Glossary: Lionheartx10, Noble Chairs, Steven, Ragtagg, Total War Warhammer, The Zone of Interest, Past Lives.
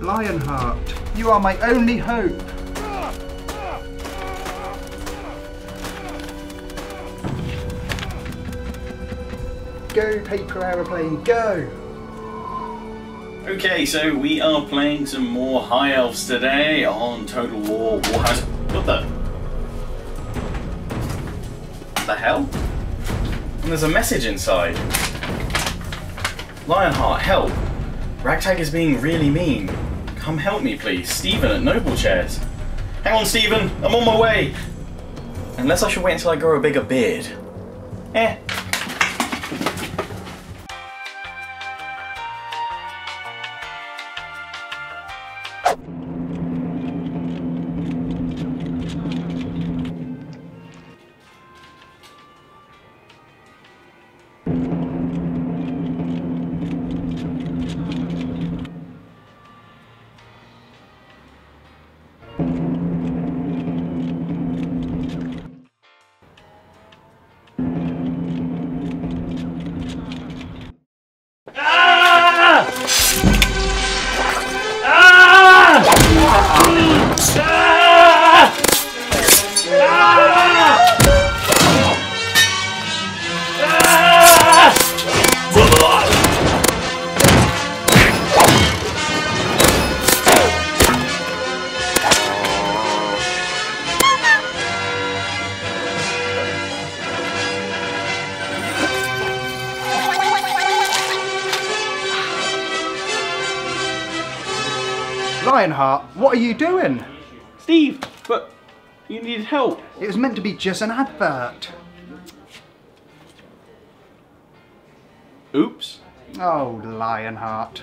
Lionheart, you are my only hope. Go, paper aeroplane, go! Okay, so we are playing some more High Elves today on Total War Warhammer. What the hell? And there's a message inside. Lionheart, help! Ragtag is being really mean. Come help me, please. Steven at Noble Chairs. Hang on, Steven! I'm on my way! Unless I should wait until I grow a bigger beard. Eh. Lionheart, what are you doing? Steve, but you need help. It was meant to be just an advert. Oops. Oh, Lionheart.